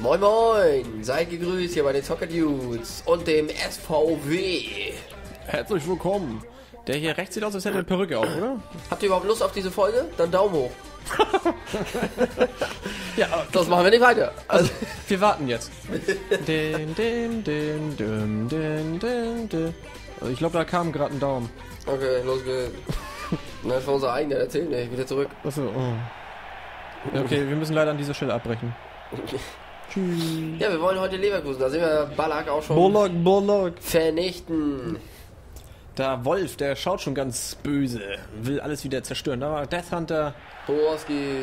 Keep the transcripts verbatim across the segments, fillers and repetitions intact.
Moin Moin, seid gegrüßt hier bei den Zocker Dudes und dem S V W. Herzlich willkommen. Der hier rechts sieht aus, als hätte eine Perücke auf, oder? Habt ihr überhaupt Lust auf diese Folge? Dann Daumen hoch. Ja, das machen wir nicht weiter. Also, wir warten jetzt. Din, din, din, din, din, din, din. Also ich glaube, da kam gerade ein Daumen. Okay, los geht's. Na, das war unser eigener, erzähl nicht, wieder zurück. Achso, oh. Okay, wir müssen leider an dieser Stelle abbrechen. Okay. Tschüss. Ja, wir wollen heute Leverkusen, da sehen wir Ballack auch schon. Ballack, Ballack. Vernichten. Da Wolf, der schaut schon ganz böse, will alles wieder zerstören. Da war Death Hunter. Borski,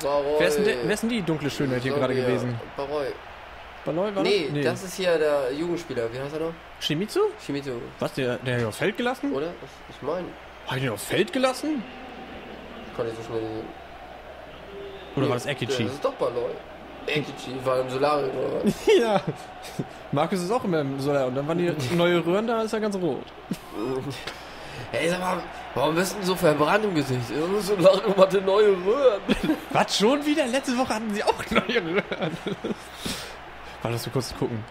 Baroi. Wer ist, denn, wer ist denn die dunkle Schönheit hier gerade gewesen? Baroi. Baroi war nee, nee, das ist hier der Jugendspieler. Wie heißt er noch? Shimizu? Shimizu. Was, der, der hat ihn aufs Feld gelassen? Oder? Ich, ich meine. Hat ihn aufs Feld gelassen? Kann ich so schnell. Oder nee, war das Ekici? Das ist doch Baroi. Ekici war im Solarium, oder was? Ja. Markus ist auch immer im Solarium. Und dann waren die neue Röhren da, ist er ganz rot. Ey, sag mal, warum bist du so verbrannt im Gesicht? Das ist so Solarium hatte neue Röhren. Was, schon wieder? Letzte Woche hatten sie auch neue Röhren. Warte, lass mal kurz gucken.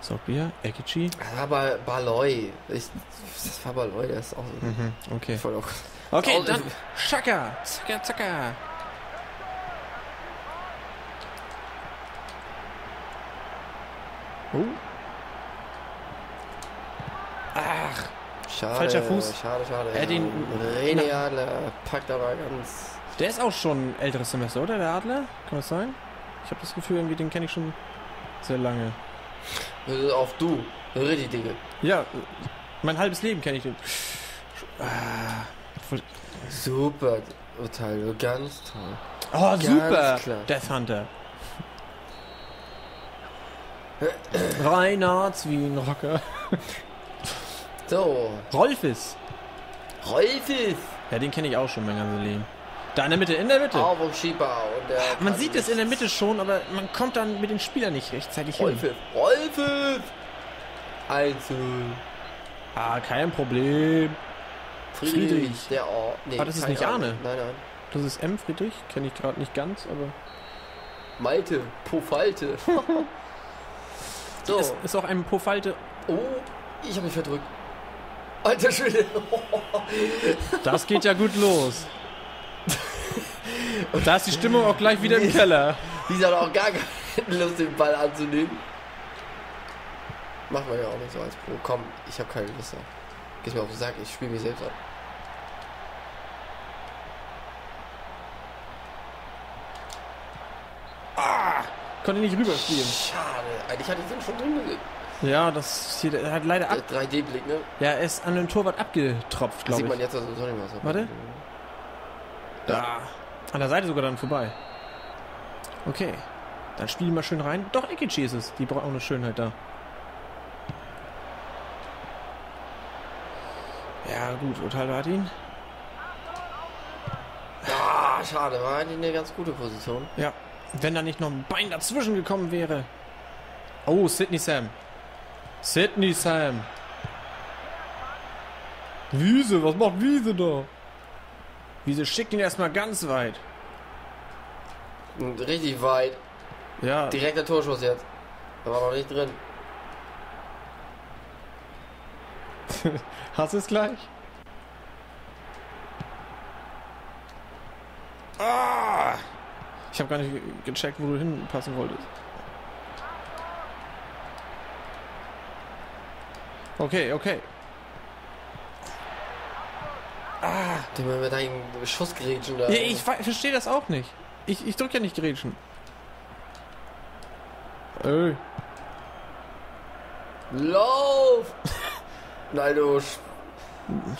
So, Bier, Ekici. Das war bei Baroi. Ich, das war Baroi, der ist auch so. Mhm, okay. Voll auch. Okay, oh, dann Schaka. Zacka, zacka. Oh. Ach, schade, falscher Fuß. Schade, schade. Er den René Adler packt aber ganz. Der ist auch schon ein älteres Semester, oder? Der Adler? Kann das sein? Ich habe das Gefühl, irgendwie den kenne ich schon sehr lange. Auch du, richtig Dinge. Ja, mein halbes Leben kenne ich den. Ah, super, Othaldo, ganz toll. Oh, ganz super, klar. Death Hunter. Reiner Zwienrocker. So. Rolfis. Rolfis. Ja, den kenne ich auch schon mein ganzes Leben. Da in der Mitte, in der Mitte. Auf und Schieber und der man sieht es in der Mitte schon, aber man kommt dann mit den Spielern nicht rechtzeitig hin. Rolfis. Rolfis. Also. Ah, kein Problem. Friedrich. Friedrich. Der oh, nee, ah, das ist nicht Arne. Arne. Nein, nein. Das ist M. Friedrich. Kenne ich gerade nicht ganz, aber. Malte. Pufalte. So. Ist, ist auch ein Profalte. Oh, ich habe mich verdrückt. Alter Schwede. Das geht ja gut los. Und da ist die Stimmung auch gleich wieder im Keller. Lisa hat auch gar keine Lust, den Ball anzunehmen. Machen wir ja auch nicht so als Pro. Komm, ich habe keine Lust. Geh's mir auf den Sack, ich spiele mich selbst ab. Ah! Konnte nicht rüber spielen. Schade. Eigentlich hatte ich den schon drin gesehen. Ja, das hier, der hat leider ab. drei D-Blick, ne? Ja, er ist an den Torwart abgetropft, glaube ich. Sieht man jetzt, also soll ich was. Warte. Da. Ja. An der Seite sogar dann vorbei. Okay. Dann spielen wir schön rein. Doch, Ekici ist es. Die braucht auch eine Schönheit da. Ja, gut. Othaldo hat ihn. Ah, schade. War eigentlich eine ganz gute Position. Ja. Wenn da nicht noch ein Bein dazwischen gekommen wäre. Oh, Sydney Sam. Sydney Sam. Wiese, was macht Wiese da? Wiese schickt ihn erstmal ganz weit. Und richtig weit. Ja. Direkter Torschuss jetzt. Da war noch nicht drin. Hast du es gleich? Ah! Ich habe gar nicht gecheckt, wo du hinpassen wolltest. Okay, okay. Ah, du mit deinem Schussgrätschen da. Ja, ich verstehe das auch nicht. Ich, ich drücke ja nicht Grätschen. Ey. Lauf! Naldo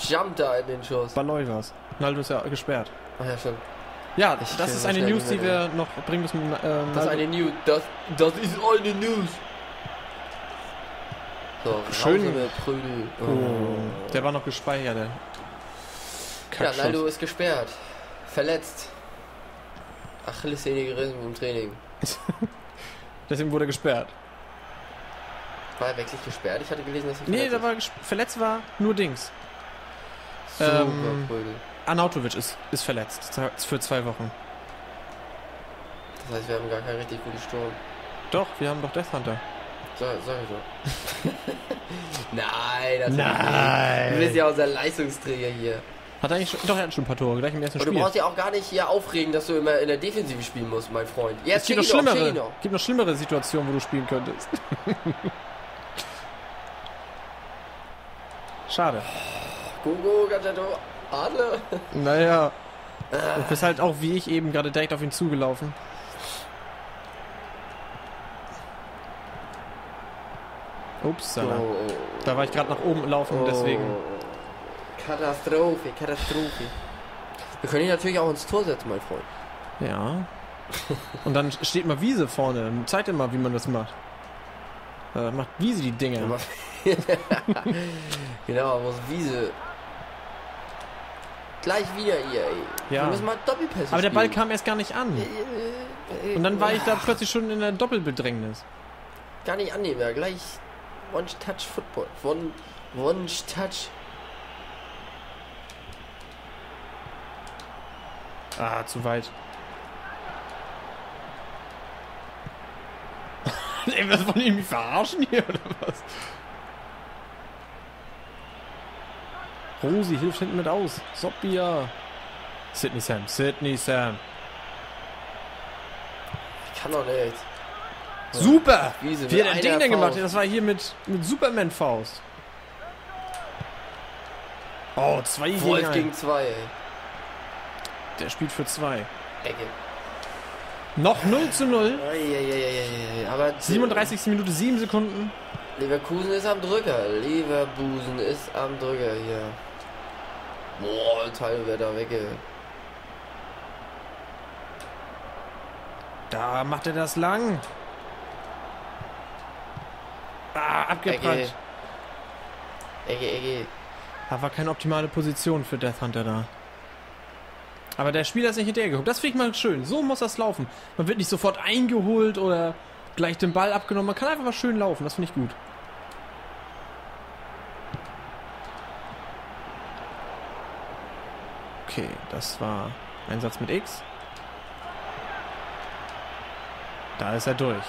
jumpt da in den Schuss. War neu was. Naldo ist ja gesperrt. Ach ja, stimmt. Ja, ich das ist eine News, die wir noch bringen müssen. Ähm, das ist eine News. Das, das ist eine News. So, schön. Prügel. Oh. Oh. Der war noch gespeichert. Der Kackschuss. Ja, Naldo ist gesperrt. Verletzt. Achillessehne gerissen im Training. Deswegen wurde er gesperrt. War er wirklich gesperrt? Ich hatte gelesen, dass er verletzt. Nee, da war verletzt war nur Dings. Super ähm, Prügel. Arnautovic ist, ist verletzt für zwei Wochen. Das heißt, wir haben gar keinen richtig guten Sturm. Doch, wir haben doch Death Hunter. So, sag ich doch. Nein, das Nein. Nicht. Du bist ja unser Leistungsträger hier. Hat eigentlich schon, doch, er hat schon ein paar Tore, gleich im ersten Und Spiel. Du brauchst ja auch gar nicht hier aufregen, dass du immer in der Defensive spielen musst, mein Freund. Jetzt es gibt noch schlimmere, noch. gibt noch schlimmere Situationen, wo du spielen könntest. Schade. Gogo, Gadgetto, Adler. Naja. Du bist halt auch wie ich eben gerade direkt auf ihn zugelaufen. Ups, oh. Da war ich gerade nach oben laufen und deswegen... Katastrophe, Katastrophe. Wir können ihn natürlich auch ins Tor setzen, mein Freund. Ja. Und dann steht mal Wiese vorne. Zeigt ihm mal, wie man das macht. Da macht Wiese die Dinger. Genau, muss Wiese. Gleich wieder ihr, ey. Ja. Wir müssen mal Doppelpässe spielen. Aber der Ball kam erst gar nicht an. Und dann war ich da plötzlich schon in der Doppelbedrängnis. Gar nicht annehmen, ja. Gleich One-Touch-Football. One-Touch. Ah, zu weit. Ey, was wollen die mich verarschen hier, oder was? Rosi hilft hinten mit aus. Sobbia. Sydney Sam, Sydney Sam. Ich kann doch nicht. Super! Wiese, Wie hat er ein Ding denn gemacht? Das war hier mit, mit Superman-Faust. Oh, zwei gegen Wolf ein. gegen zwei, ey. Der spielt für zwei. Ecke. Noch null zu null. Oh, yeah, yeah, yeah, yeah. Aber siebenunddreißigste Minute, sieben Sekunden. Leverkusen ist am Drücker. Leverkusen ist am Drücker hier. Boah, Teil wird da weg. Ey. Da macht er das lang. Ah, abgeprallt. Ecke, Ecke. Da war keine optimale Position für Death Hunter da. Aber der Spieler ist nicht hinterhergeguckt. Das finde ich mal schön. So muss das laufen. Man wird nicht sofort eingeholt oder gleich den Ball abgenommen. Man kann einfach mal schön laufen. Das finde ich gut. Okay, das war Einsatz mit X. Da ist er durch.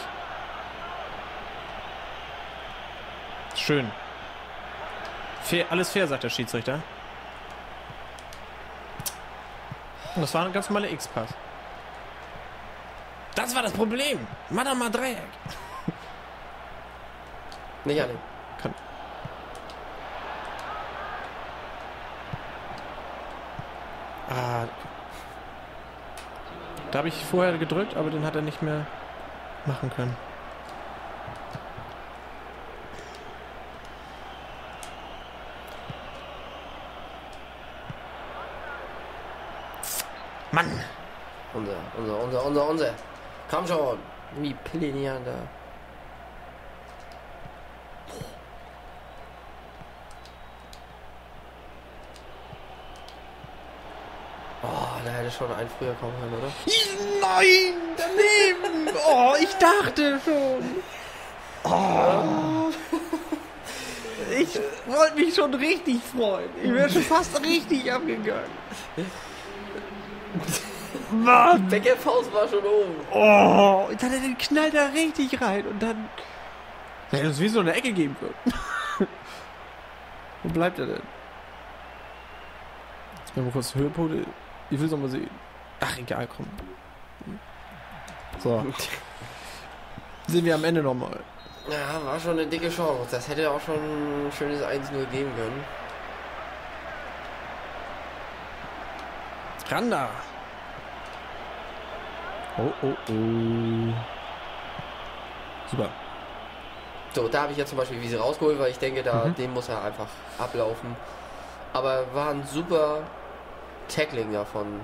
Schön. Fair, alles fair, sagt der Schiedsrichter. Und das war ein ganz normaler X-Pass. Das war das Problem. Madame Dreieck. Nicht alle. Kann. Ah. Da habe ich vorher gedrückt, aber den hat er nicht mehr machen können. Mann! Unser, unser, unser, unser, unser! Komm schon! Wie Pillinian da! Oh, da hätte schon ein früher kommen können, oder? Nein! Daneben! Oh, ich dachte schon! Oh! Ich wollte mich schon richtig freuen! Ich wäre schon fast richtig abgegangen! Mann! Becker Faust war schon oben. Oh, und dann hat er den Knall da richtig rein und dann... Er hätte uns wie so eine Ecke geben können. Wo bleibt er denn? Jetzt mal kurz Höhepunkte. Ich will es nochmal sehen. Ach, egal, komm. So. Sehen wir am Ende nochmal. Ja, war schon eine dicke Chance. Das hätte auch schon ein schönes eins null geben können. Randa. Oh, oh, oh. Super. So, da habe ich jetzt zum Beispiel Wiese rausgeholt, weil ich denke, da mhm. den muss er einfach ablaufen. Aber war ein super Tackling davon.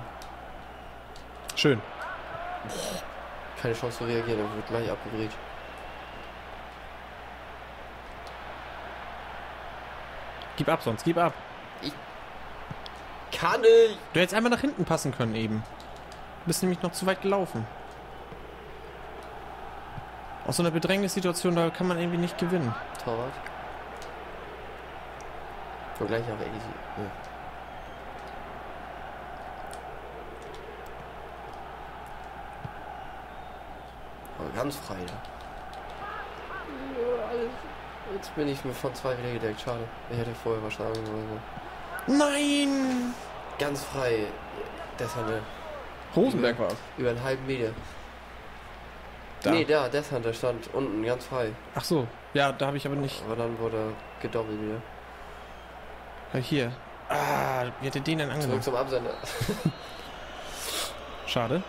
Schön. Boah, keine Chance zu reagieren, dann wird gleich abgedreht. Gib ab sonst, gib ab. Ich Kann ich. Du hättest einmal nach hinten passen können eben. Du bist nämlich noch zu weit gelaufen. Aus so einer Bedrängnissituation, da kann man irgendwie nicht gewinnen. Torwart. So gleich auf Ekici. Ja. ganz frei. Jetzt bin ich mir von zwei wieder gedeckt. Schade. Ich hätte vorher was schlagen wollen. Nein! Ganz frei. Death Hunter. Rosenberg war es. Über einen halben Meter. Da. Nee, da, Death Hunter stand unten, ganz frei. Ach so. Ja, da habe ich aber nicht. Aber dann wurde er gedoppelt wieder. Ja, hier. Ah, wie hätte den denn angenommen? Zurück zum Absender. Schade.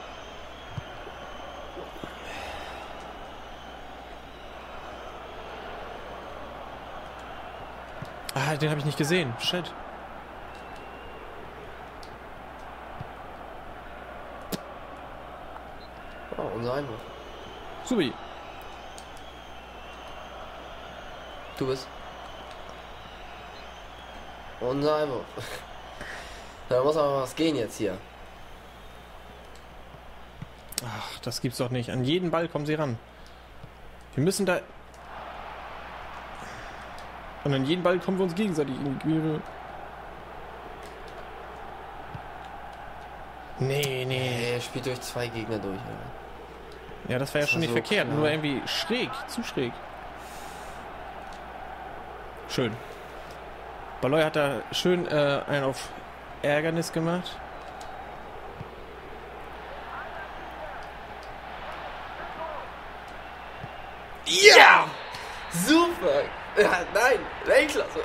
Ah, den habe ich nicht gesehen. Shit. Oh, unser Einwurf. Subi. Du bist. Unser Einwurf. Da muss aber was gehen jetzt hier. Ach, das gibt's doch nicht. An jeden Ball kommen sie ran. Wir müssen da... Und an jeden Ball kommen wir uns gegenseitig in die Quere. Nee, nee. Er spielt durch zwei Gegner durch. Ja, ja das war das ja schon nicht so verkehrt. Klar. Nur irgendwie schräg, zu schräg. Schön. Baroi hat da schön äh, einen auf Ärgernis gemacht. Ja! Yeah! Super! Ja, nein, Weltklasse.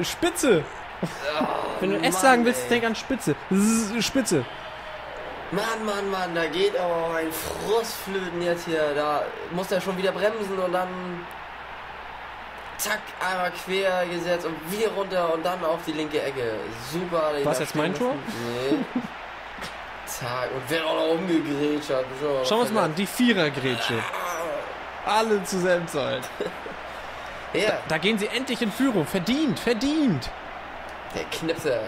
Spitze. Oh, wenn du S sagen willst, ey. Denk an Spitze. Spitze. Mann, Mann, Mann, da geht aber ein Frustflöten jetzt hier. Da muss er schon wieder bremsen und dann zack, einmal quer gesetzt und wieder runter und dann auf die linke Ecke. Super. War es jetzt mein Tor? Nee. Zack, und wird auch noch umgegrätscht. So, schauen wir uns mal an, die Vierergrätsche. Alle zur selben Zeit. Ja. Da, da gehen sie endlich in Führung. Verdient, verdient. Der Knipser.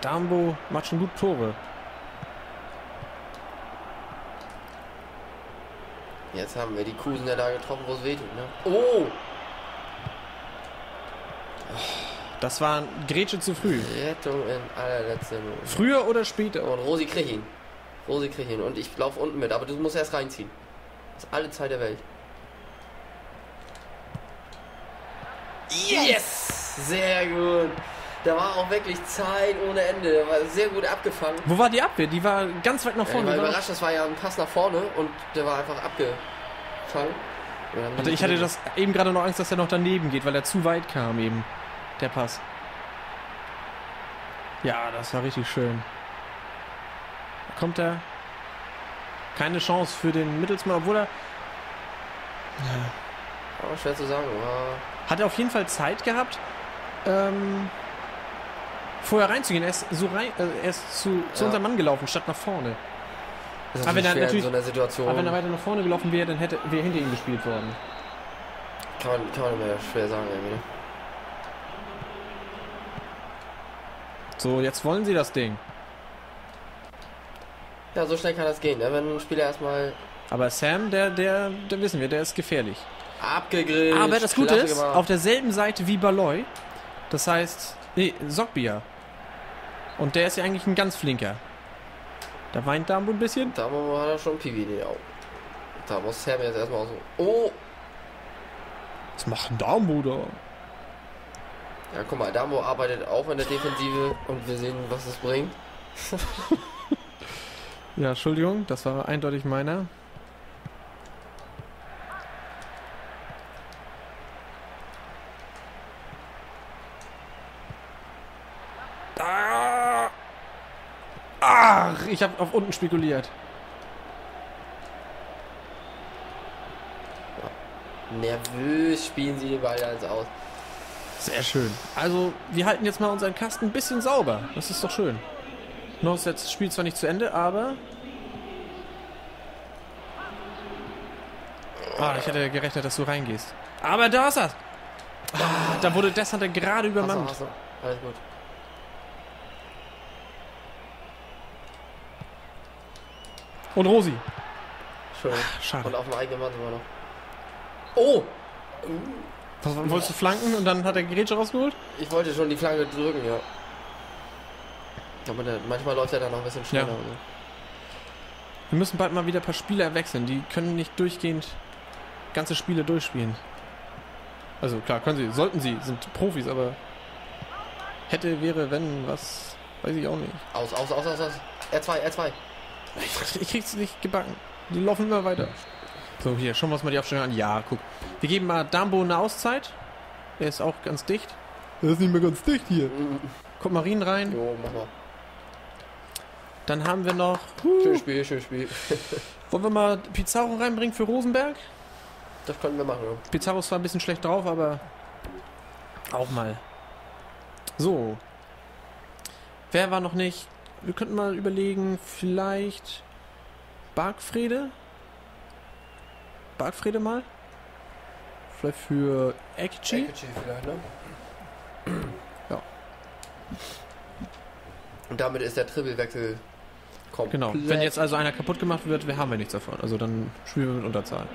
Dambo macht schon gut Tore. Jetzt haben wir die Kusen ja da getroffen, wo es weht. Ne? Oh! Das war ein Grätsche zu früh. Rettung in allerletzter Minute. Früher oder später. Und Rosi kriegt ihn. Rosi kriegt ihn. Und ich laufe unten mit. Aber du musst erst reinziehen. Alle Zeit der Welt. Yes! Sehr gut. Da war auch wirklich Zeit ohne Ende. Da war sehr gut abgefangen. Wo war die Abwehr? Die war ganz weit nach vorne. Ja, ich war überrascht, das war ja ein Pass nach vorne und der war einfach abgefangen. Warte, ich hatte das eben gerade noch Angst, dass er noch daneben geht, weil er zu weit kam eben. Der Pass. Ja, das war richtig schön. Da kommt er. Keine Chance für den Mittelsmann, obwohl er... Ja. Aber schwer zu sagen. Wow. Hat er auf jeden Fall Zeit gehabt, ähm, vorher reinzugehen. Er ist, so rein, äh, er ist zu, zu ja. unserem Mann gelaufen, statt nach vorne. Das ist aber wenn er natürlich, in so einer Situation. Aber wenn er weiter nach vorne gelaufen wäre, dann hätte wäre hinter ihm gespielt worden. Kann man, kann man immer schwer sagen, irgendwie. Ne? So, jetzt wollen sie das Ding. Ja, so schnell kann das gehen, ne? Wenn ein Spieler erstmal... Aber Sam, der, der, der wissen wir, der ist gefährlich. Abgegrillt. Aber das Gute ist, gemacht. Auf derselben Seite wie Baroi, das heißt, nee, Sogbia. Und der ist ja eigentlich ein ganz flinker. Da weint Damo ein bisschen. Damo hat er schon Pibi in den Augen. Da muss Sam jetzt erstmal so... Oh! Was macht denn Damo da? Ja, guck mal, Damo arbeitet auch in der Defensive und wir sehen, was es bringt. Ja, Entschuldigung, das war eindeutig meiner. Ah! Ach, ich habe auf unten spekuliert. Nervös spielen sie die Ball als aus. Sehr schön. Also, wir halten jetzt mal unseren Kasten ein bisschen sauber. Das ist doch schön. Noch ist jetzt das Spiel zwar nicht zu Ende, aber... Ah, ich hätte gerechnet, dass du reingehst. Aber da ist er! Ah, da wurde Deshann gerade übermannt. Hast du, hast du. Alles gut. Und Rosi. Schön. Ach, schade. Und auf dem eigenen Mann sogar noch. Oh! Was, wolltest du flanken und dann hat er Grätsche rausgeholt? Ich wollte schon die Flanke drücken, ja. Aber manchmal läuft er dann noch ein bisschen schneller. Ja. Wir müssen bald mal wieder ein paar Spieler wechseln. Die können nicht durchgehend ganze Spiele durchspielen. Also klar, können sie, sollten sie, sind Profis, aber hätte, wäre, wenn, was, weiß ich auch nicht. Aus, aus, aus, aus, aus. R zwei, R zwei. Ich krieg's nicht gebacken. Die laufen immer weiter. So, hier, schauen wir uns mal die Aufstellung an. Ja, guck. Wir geben mal Dambo eine Auszeit. Der ist auch ganz dicht. Der ist nicht mehr ganz dicht hier. Mhm. Kommt Marien rein. Jo, mach mal. Dann haben wir noch... Huh. Schön Spiel, schön Spiel. Wollen wir mal Pizarro reinbringen für Rosenberg? Das könnten wir machen, ja. Pizarro ist zwar ein bisschen schlecht drauf, aber auch mal. So. Wer war noch nicht? Wir könnten mal überlegen, vielleicht Bargfrede? Bargfrede mal? Vielleicht für Ekici? Ekici vielleicht, ne? Ja. Und damit ist der Trippelwechsel komplett. Genau. Wenn jetzt also einer kaputt gemacht wird, wir haben ja nichts davon. Also dann spielen wir mit Unterzahl.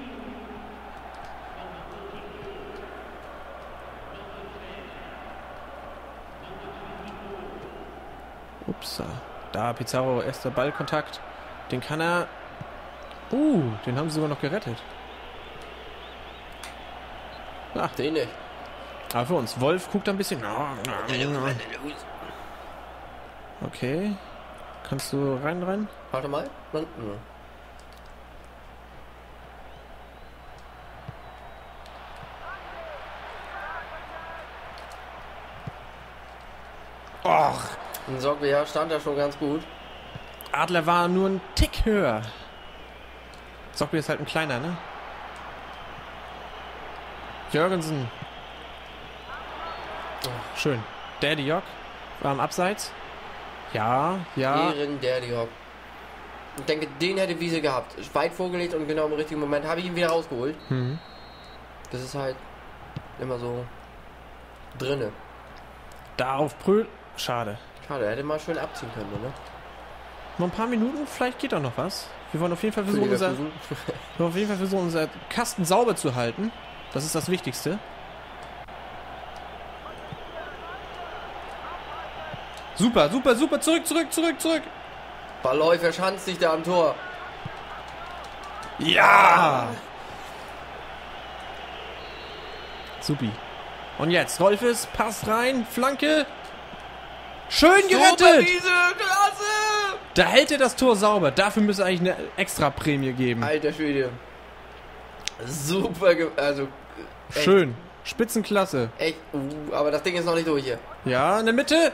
Upsa. Da, Pizarro, erster Ballkontakt. Den kann er... Uh, den haben sie sogar noch gerettet. Ach, den nicht. Aber für uns. Wolf guckt ein bisschen... Okay. Kannst du rein, rein? Warte mal. Och. In Sorgwehr stand er schon ganz gut. Adler war nur ein Tick höher. Sorgwehr ist halt ein kleiner, ne? Jürgensen. Oh, schön. Daddy Jock war am Abseits. Ja, ja. Ehren Daddy Jock. Ich denke, den hätte Wiese gehabt. Weit vorgelegt und genau im richtigen Moment habe ich ihn wieder rausgeholt. Mhm. Das ist halt immer so drinne. Da auf Pröd. Schade. Schade, er hätte mal schön abziehen können, ne? Noch ein paar Minuten, vielleicht geht doch noch was. Wir wollen auf jeden Fall versuchen, unser, auf jeden Fall versuchen, unser Kasten sauber zu halten. Das ist das Wichtigste. Super, super, super. Zurück, zurück, zurück, zurück. Baroi verschanzt sich da am Tor. Ja! Supi. Und jetzt, Rolfes, Pass rein, Flanke. Schön gerettet! Klasse! Da hält er das Tor sauber. Dafür müsste eigentlich eine extra Prämie geben. Alter Schwede. Super, also... Echt. Schön. Spitzenklasse. Echt, uh, aber das Ding ist noch nicht durch hier. Ja, in der Mitte.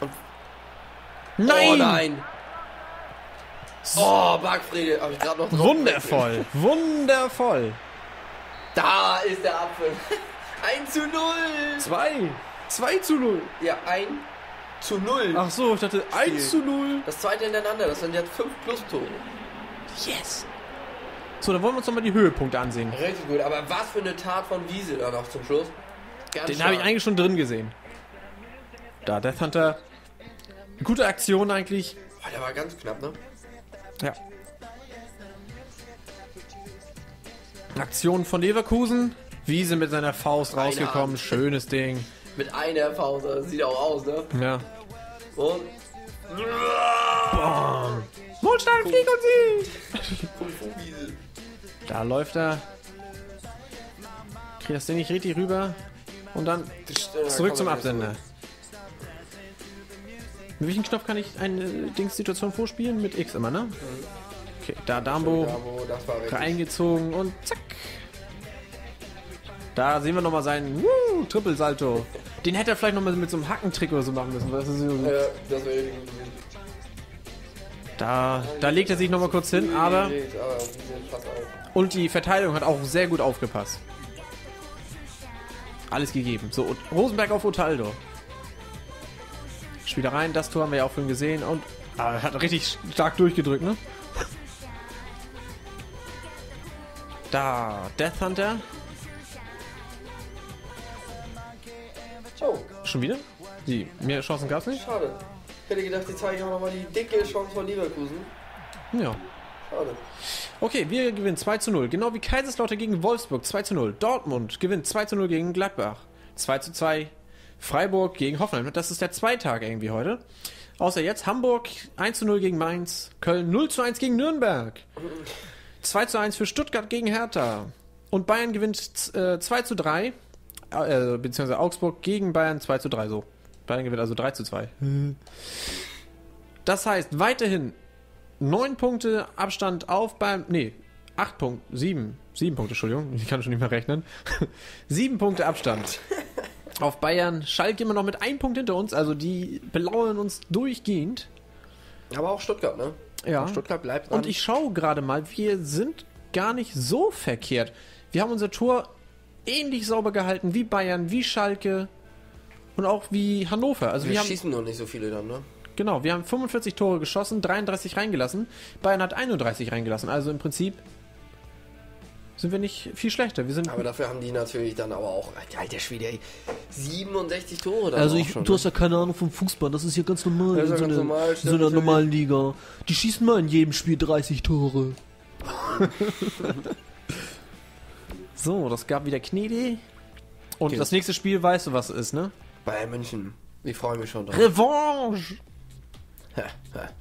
Und nein! Oh nein! Oh, Bargfrede, hab ich gerade noch drauf. Wundervoll, wundervoll. Da ist der Apfel. eins zu null. zwei. zwei zu null. Ja, eins zu null. Ach so, ich dachte eins zu null. Das zweite hintereinander, das sind jetzt fünf Plus-Tore. Yes. So, dann wollen wir uns nochmal die Höhepunkte ansehen. Richtig gut, aber was für eine Tat von Wiese da noch zum Schluss. Ganz Den habe ich eigentlich schon drin gesehen. Da, Death Hunter. Eine gute Aktion eigentlich. Boah, der war ganz knapp, ne? Ja. Aktion von Leverkusen. Wiese mit seiner Faust Reine rausgekommen. Arme. Schönes Ding. Mit einer Faust, das sieht auch aus, ne? Ja. Und... Boah. Molstein, flieg und sie! Da läuft er. Kriegt das Ding nicht richtig rüber. Und dann zurück zum Absender. Mit welchem Knopf kann ich eine Dings-Situation vorspielen? Mit X immer, ne? Okay, da Dambo. Reingezogen und zack. Da sehen wir nochmal seinen Woo, Triple Salto. Den hätte er vielleicht nochmal mit so einem Hackentrick oder so machen müssen. Das ist so ja, das wäre da, da legt er sich nochmal kurz hin, aber... Und die Verteidigung hat auch sehr gut aufgepasst. Alles gegeben. So, Rosenberg auf Othaldo. Spiel da rein, das Tor haben wir ja auch schon gesehen. Und ah, hat richtig stark durchgedrückt, ne? Da, Death Hunter. Oh. Schon wieder? Die mehr Chancen gab es nicht? Schade. Ich hätte gedacht, die zeigen auch nochmal die dicke Chance von Leverkusen. Ja. Schade. Okay, wir gewinnen zwei zu null. Genau wie Kaiserslautern gegen Wolfsburg zwei zu null. Dortmund gewinnt zwei zu null gegen Gladbach. zwei zu zwei. Freiburg gegen Hoffenheim. Das ist der Zweitag irgendwie heute. Außer jetzt Hamburg eins zu null gegen Mainz, Köln null zu eins gegen Nürnberg, zwei zu eins für Stuttgart gegen Hertha und Bayern gewinnt äh, zwei zu drei, äh, beziehungsweise Augsburg gegen Bayern zwei zu drei, so. Bayern gewinnt also drei zu zwei. Das heißt, weiterhin neun Punkte Abstand auf Bayern, nee, acht Punkte, sieben, sieben Punkte, Entschuldigung, ich kann schon nicht mehr rechnen. sieben Punkte Abstand auf Bayern. Schalke immer noch mit einem Punkt hinter uns, also die belauern uns durchgehend. Aber auch Stuttgart, ne? Ja. Auch Stuttgart bleibt dran. Und ich schaue gerade mal, wir sind gar nicht so verkehrt. Wir haben unser Tor ähnlich sauber gehalten wie Bayern, wie Schalke und auch wie Hannover. Also wir, wir haben, schießen noch nicht so viele dann, ne? Genau, wir haben fünfundvierzig Tore geschossen, dreiunddreißig reingelassen. Bayern hat einunddreißig reingelassen, also im Prinzip sind wir nicht viel schlechter. Wir sind aber dafür haben die natürlich dann aber auch, alter Schwede, ey, siebenundsechzig Tore. Dann also ich, schon, du hast ja keine Ahnung vom Fußball, das ist ja ganz normal in so, ganz eine, normal, in so einer normalen Liga. Die schießen mal in jedem Spiel dreißig Tore. So, das gab wieder Knedi. Und okay, das nächste Spiel, weißt du, was es ist, ne? Bayern München. Ich freue mich schon drauf. Revanche!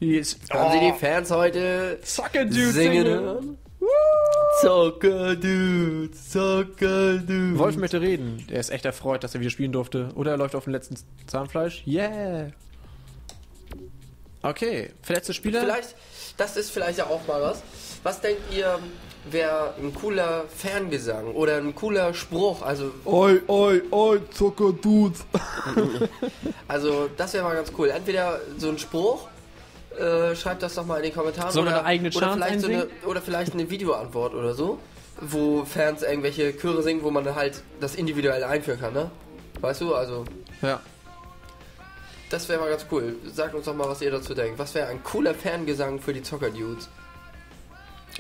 Yes. Haben oh. Sie die Fans heute Zocker Dudes singen hören? Zocker Dudes, Zocker Dudes. Wolf möchte reden. Er ist echt erfreut, dass er wieder spielen durfte. Oder er läuft auf dem letzten Zahnfleisch. Yeah. Okay, verletzte Spieler. Vielleicht, das ist vielleicht ja auch mal was. Was denkt ihr, wäre ein cooler Fangesang oder ein cooler Spruch? Also, oi, oi, oi, Zocker Dudes. Also, das wäre mal ganz cool. Entweder so ein Spruch. Äh, schreibt das doch mal in die Kommentare. Soll man eine eigene Chance oder vielleicht, so eine, oder vielleicht eine Videoantwort oder so, wo Fans irgendwelche Chöre singen, wo man halt das individuell einführen kann, ne? Weißt du, also... Ja. Das wäre mal ganz cool. Sagt uns doch mal, was ihr dazu denkt. Was wäre ein cooler Fangesang für die Zocker-Dudes?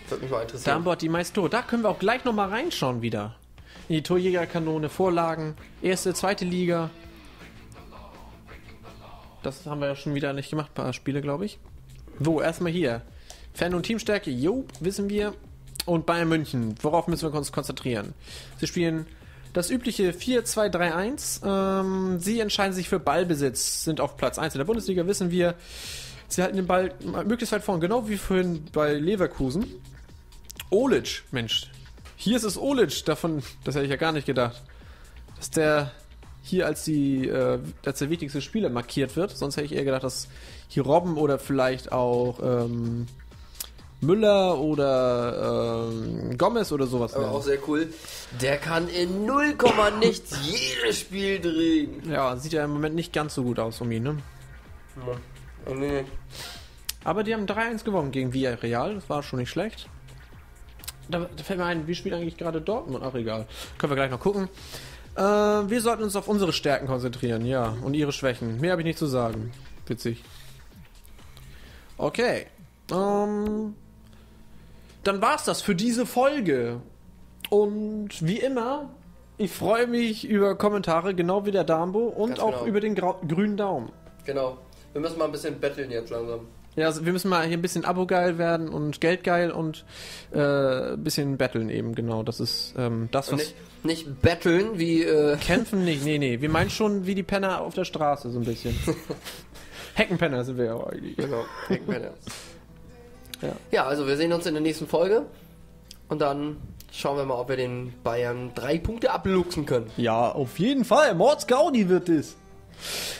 Würde mich mal interessieren. Dambo hat die meisten Tore. Da können wir auch gleich nochmal reinschauen wieder. In die Torjägerkanone, Vorlagen, erste, zweite Liga... Das haben wir ja schon wieder nicht gemacht, paar Spiele, glaube ich. So, erstmal hier. Fan- und Teamstärke, jo, wissen wir. Und Bayern München, worauf müssen wir uns konzentrieren? Sie spielen das übliche vier zwei drei eins. Ähm, sie entscheiden sich für Ballbesitz, sind auf Platz eins in der Bundesliga, wissen wir. Sie halten den Ball möglichst weit vorn, genau wie vorhin bei Leverkusen. Olic, Mensch. Hier ist es Olic, davon, das hätte ich ja gar nicht gedacht. Dass der... hier als, die, äh, als der wichtigste Spieler markiert wird. Sonst hätte ich eher gedacht, dass hier Robben oder vielleicht auch ähm, Müller oder ähm, Gomez oder sowas. Aber wäre auch sehr cool. Der kann in null, nichts jedes Spiel drehen. Ja, sieht ja im Moment nicht ganz so gut aus um ihn, ne? Ja. Oh, nee. Aber die haben drei eins gewonnen gegen Villarreal. Das war schon nicht schlecht. Da, da fällt mir ein, wie spielt eigentlich gerade Dortmund? Ach, egal. Können wir gleich noch gucken. Äh, wir sollten uns auf unsere Stärken konzentrieren, ja, und ihre Schwächen. Mehr habe ich nicht zu sagen. Witzig. Okay. Ähm, dann war's das für diese Folge. Und wie immer, ich freue mich über Kommentare, genau wie der Dambo, und ganz auch genau über den Grau grünen Daumen. Genau. Wir müssen mal ein bisschen betteln jetzt langsam. Ja, also wir müssen mal hier ein bisschen Abo-geil werden und Geld-geil und äh, ein bisschen betteln eben, genau. Das ist ähm, das, was... Nicht, nicht betteln, wie... Äh kämpfen nicht, nee, nee. Wir meinen schon wie die Penner auf der Straße so ein bisschen. Heckenpenner sind wir ja eigentlich. Genau, Heckenpenner. Ja. Ja, also wir sehen uns in der nächsten Folge und dann schauen wir mal, ob wir den Bayern drei Punkte abluchsen können. Ja, auf jeden Fall. Mordsgaudi wird es.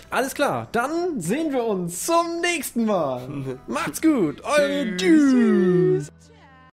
Alles klar, dann sehen wir uns zum nächsten Mal. Macht's gut, eure Tschüss.